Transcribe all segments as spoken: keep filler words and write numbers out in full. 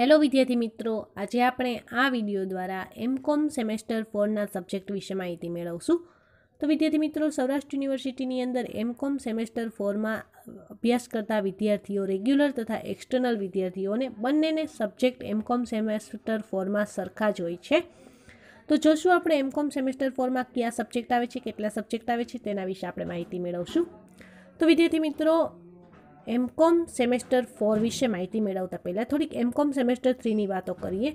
Hello વિદ્યાર્થી મિત્રો, આજે આપણે આ વિડીયો દ્વારા એમ કોમ સેમેસ્ટર ચારના સબ્જેક્ટ વિશે માહિતી મેળવશું. તો વિદ્યાર્થી મિત્રો, સૌરાષ્ટ્ર યુનિવર્સિટીની અંદર એમ કોમ સેમેસ્ટર ચારમાં અભ્યાસ કરતા વિદ્યાર્થીઓ, રેગ્યુલર તથા એક્સટર્નલ વિદ્યાર્થીઓને બંનેને સબ્જેક્ટ એમ કોમ સેમેસ્ટર ચારમાં સરખા જ હોય છે. તો જોશું આપણે એમ કોમ સેમેસ્ટર ચારમાં કયા સબ્જેક્ટ આવે છે, કેટલા સબ્જેક્ટ આવે છે, તેના વિશે આપણે માહિતી મેળવશું. તો વિદ્યાર્થી મિત્રો, એમ કોમ સેમેસ્ટર ચાર વિશે માહિતી મેળવતા પહેલાં થોડીક એમ કોમ સેમેસ્ટર ત્રણની વાતો કરીએ.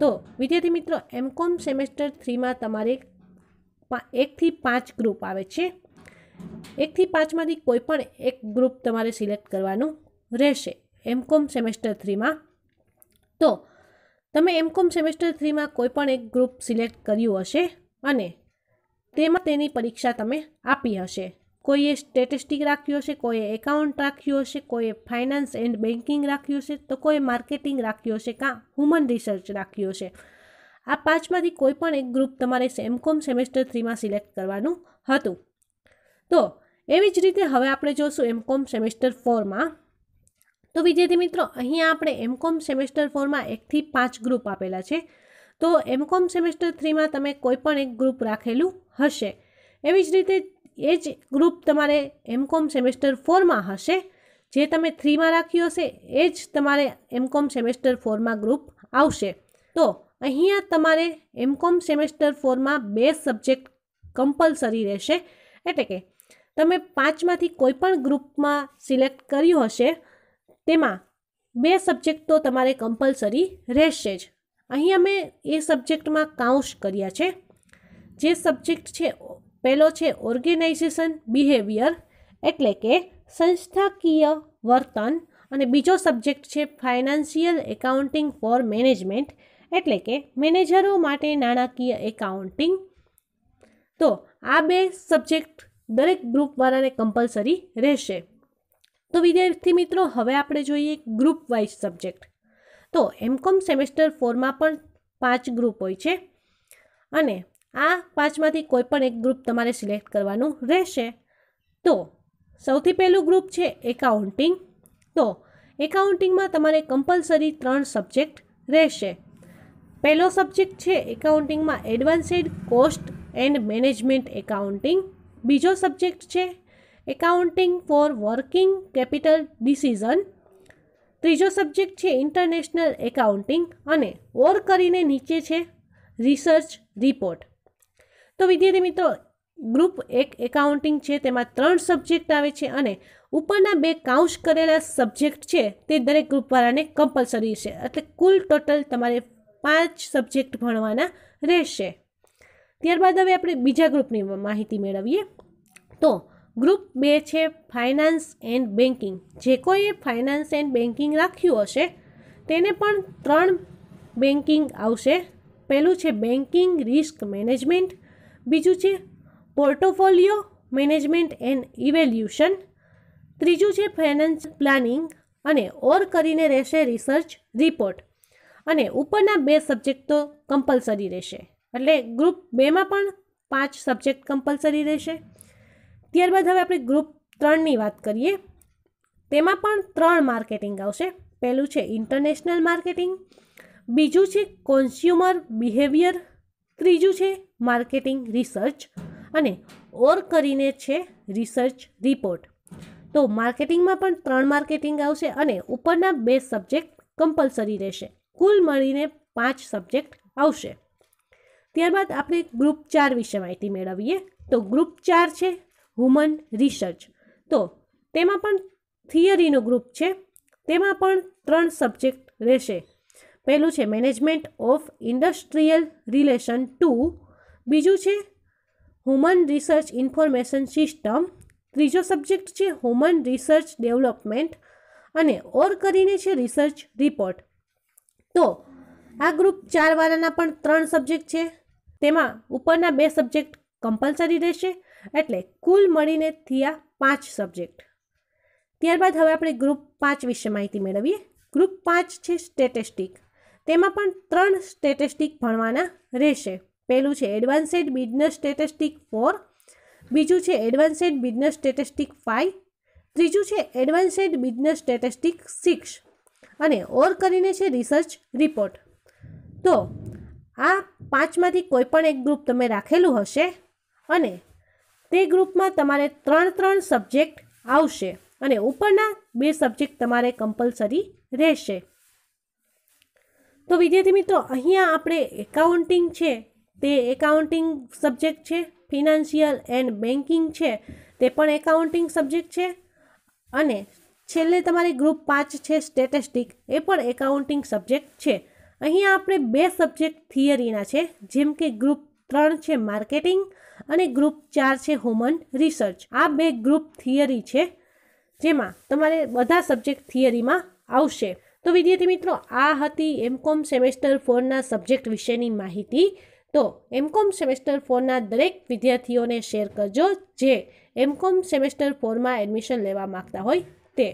તો વિદ્યાર્થી મિત્રો, એમ કોમ સેમેસ્ટર ત્રણમાં તમારે એકથી પાંચ ગ્રુપ આવે છે. એકથી પાંચમાંથી કોઈ પણ એક ગ્રુપ તમારે સિલેક્ટ કરવાનું રહેશે એમ કોમ સેમેસ્ટર ત્રણમાં. તો તમે એમ કોમ સેમેસ્ટર ત્રણમાં કોઈ પણ એક ગ્રુપ સિલેક્ટ કર્યું હશે અને તેમાં તેની પરીક્ષા તમે આપી હશે. કોઈએ સ્ટેટિસ્ટિક રાખ્યું હશે, કોઈએ એકાઉન્ટ રાખ્યું હશે, કોઈએ ફાઇનાન્સ એન્ડ બેન્કિંગ રાખ્યું હશે, તો કોઈએ માર્કેટિંગ રાખ્યું હશે, કાં હ્યુમન રિસર્ચ રાખ્યું હશે. આ પાંચમાંથી કોઈ પણ એક ગ્રુપ તમારે એમ કોમ સેમેસ્ટર ત્રણમાં સિલેક્ટ કરવાનું હતું. તો એવી જ રીતે હવે આપણે જોશું એમ કોમ સેમેસ્ટર ચારમાં. તો વિદ્યાર્થી મિત્રો, અહીંયા આપણે એમ કોમ સેમેસ્ટર ચારમાં એકથી પાંચ ગ્રુપ આપેલા છે. તો એમ કોમ સેમેસ્ટર ત્રણમાં તમે કોઈ પણ એક ગ્રુપ રાખેલું હશે. એવી જ રીતે એ જ ગ્રુપ તમારે એમ કોમ સેમેસ્ટર ચારમાં હશે. જે તમે ત્રણમાં રાખ્યું હશે એ જ તમારે એમ કોમ સેમેસ્ટર ચારમાં ગ્રુપ આવશે. તો અહીંયા તમારે એમ કોમ સેમેસ્ટર ચારમાં બે સબ્જેક્ટ કમ્પલસરી રહેશે. એટલે કે તમે પાંચમાંથી કોઈ પણ ગ્રુપમાં સિલેક્ટ કર્યું હશે તેમાં બે સબ્જેક્ટ તો તમારે કમ્પલસરી રહેશે જ. અહીંયા મેં એ સબ્જેક્ટમાં કાઉન્સ કર્યા છે. જે સબ્જેક્ટ છે પહેલો છે ઓર્ગેનાઇઝેશન બિહેવિયર, એટલે કે સંસ્થાકીય વર્તન, અને બીજો સબ્જેક્ટ છે ફાઇનાન્શિયલ એકાઉન્ટિંગ ફોર મેનેજમેન્ટ, એટલે કે મેનેજરો માટે નાણાકીય એકાઉન્ટિંગ. તો આ બે સબ્જેક્ટ દરેક ગ્રુપવાળાને કમ્પલસરી રહેશે. તો વિદ્યાર્થી મિત્રો, હવે આપણે જોઈએ ગ્રુપ વાઇઝ સબ્જેક્ટ. તો એમ કોમ સેમેસ્ટર ચારમાં પણ પાંચ ગ્રુપ હોય છે અને આ પાંચમાંથી કોઈ પણ એક ગ્રુપ તમારે સિલેક્ટ કરવાનું રહેશે. તો સૌથી પહેલું ગ્રુપ છે એકાઉન્ટિંગ. તો એકાઉન્ટિંગમાં તમારે કમ્પલસરી ત્રણ સબ્જેક્ટ રહેશે. પહેલો સબ્જેક્ટ છે એકાઉન્ટિંગમાં advanced cost and management accounting. બીજો સબ્જેક્ટ છે accounting for working capital decision. ત્રીજો સબ્જેક્ટ છે ઇન્ટરનેશનલ એકાઉન્ટિંગ, અને ઓર કરીને નીચે છે રિસર્ચ રિપોર્ટ. તો વિદ્યાર્થી મિત્રો, ગ્રુપ એક એકાઉન્ટિંગ છે, તેમાં ત્રણ સબ્જેક્ટ આવે છે અને ઉપરના બે કાઉન્સ કરેલા સબ્જેક્ટ છે તે દરેક ગ્રુપવાળાને કમ્પલસરી છે. એટલે કુલ ટોટલ તમારે પાંચ સબ્જેક્ટ ભણવાના રહેશે. ત્યારબાદ હવે આપણે બીજા ગ્રુપની માહિતી મેળવીએ. તો ગ્રુપ બે છે ફાઇનાન્સ એન્ડ બેન્કિંગ. જે કોઈએ ફાઇનાન્સ એન્ડ બેન્કિંગ રાખ્યું હશે તેને પણ ત્રણ બેન્કિંગ આવશે. પહેલું છે બેન્કિંગ રિસ્ક મેનેજમેન્ટ, બીજું છે પોર્ટોફોલિયો મેનેજમેન્ટ એન્ડ ઇવેલ્યુશન, ત્રીજું છે ફાઇનાન્સ પ્લાનિંગ, અને ઓર કરીને રહેશે રિસર્ચ રિપોર્ટ. અને ઉપરના બે સબ્જેક્ટ તો કમ્પલસરી રહેશે. એટલે ગ્રુપ બેમાં પણ પાંચ સબ્જેક્ટ કમ્પલસરી રહેશે. ત્યારબાદ હવે આપણે ગ્રુપ ત્રણની વાત કરીએ. તેમાં પણ ત્રણ માર્કેટિંગ આવશે. પહેલું છે ઇન્ટરનેશનલ માર્કેટિંગ, બીજું છે કન્ઝ્યુમર બિહેવિયર, ત્રીજું છે માર્કેટિંગ રિસર્ચ, અને ઓર કરીને છે રિસર્ચ રિપોર્ટ. તો માર્કેટિંગમાં પણ ત્રણ માર્કેટિંગ આવશે અને ઉપરના બે સબ્જેક્ટ કમ્પલસરી રહેશે. કુલ મળીને પાંચ સબ્જેક્ટ આવશે. ત્યારબાદ આપણે ગ્રુપ ચાર વિશે માહિતી મેળવીએ. તો ગ્રુપ ચાર છે હ્યુમન રિસર્ચ. તો તેમાં પણ થિયરીનું ગ્રુપ છે. તેમાં પણ ત્રણ સબ્જેક્ટ રહેશે. પહેલું છે management of industrial relation two, બીજું છે હ્યુમન રિસર્ચ ઇન્ફોર્મેશન સિસ્ટમ, ત્રીજો સબ્જેક્ટ છે હ્યુમન રિસર્ચ ડેવલપમેન્ટ, અને ઓર કરીને છે રિસર્ચ રિપોર્ટ. તો આ ગ્રુપ ચારવાળાના પણ ત્રણ સબ્જેક્ટ છે. તેમાં ઉપરના બે સબ્જેક્ટ કમ્પલસરી રહેશે. એટલે કુલ મળીને થયા પાંચ સબ્જેક્ટ. ત્યારબાદ હવે આપણે ગ્રુપ પાંચ વિશે માહિતી મેળવીએ. ગ્રુપ પાંચ છે સ્ટેટિસ્ટિક. તેમાં પણ ત્રણ સ્ટેટિસ્ટિક ભણવાના રહેશે. પહેલું છે એડવાન્સ્ડ બિઝનેસ સ્ટેટિસ્ટિક ફોર, બીજું છે એડવાન્સ્ડ બિઝનેસ સ્ટેટિસ્ટિક ફાઇવ, ત્રીજું છે એડવાન્સ્ડ બિઝનેસ સ્ટેટિસ્ટિક સિક્સ, અને ઓર કરીને છે રિસર્ચ રિપોર્ટ. તો આ પાંચમાંથી કોઈપણ એક ગ્રુપ તમે રાખેલું હશે અને તે ગ્રુપમાં તમારે ત્રણ ત્રણ સબ્જેક્ટ આવશે અને ઉપરના બે સબ્જેક્ટ તમારે કમ્પલસરી રહેશે. તો વિદ્યાર્થી મિત્રો અહીંયા આપણે એકાઉન્ટિંગ છે તે એકાઉન્ટિંગ સબ્જેક્ટ છે, ફિનાન્શિયલ એન્ડ બેન્કિંગ છે તે પણ એકાઉન્ટિંગ સબ્જેક્ટ છે અને છેલ્લે તમારી ગ્રુપ પાંચ છે સ્ટેટિસ્ટિક એ પણ એકાઉન્ટિંગ સબ્જેક્ટ છે. અહીંયા આપણે બે સબ્જેક્ટ થિયરીના છે જેમ કે ગ્રુપ ત્રણ છે માર્કેટિંગ અને ગ્રુપ ચાર છે હ્યુમન રિસર્ચ. આ બે ગ્રુપ થિયરી છે જેમાં તમારે બધા સબ્જેક્ટ થિયરીમાં આવશે. તો વિદ્યાર્થી મિત્રો આ હતી એમકોમ સેમેસ્ટર ફોરના સબ્જેક્ટ વિશેની માહિતી. તો એમકોમ સેમેસ્ટર ફોરના દરેક વિદ્યાર્થીઓને શેર કરજો જે એમકોમ સેમેસ્ટર ફોરમાં એડમિશન લેવા માગતા હોય તે.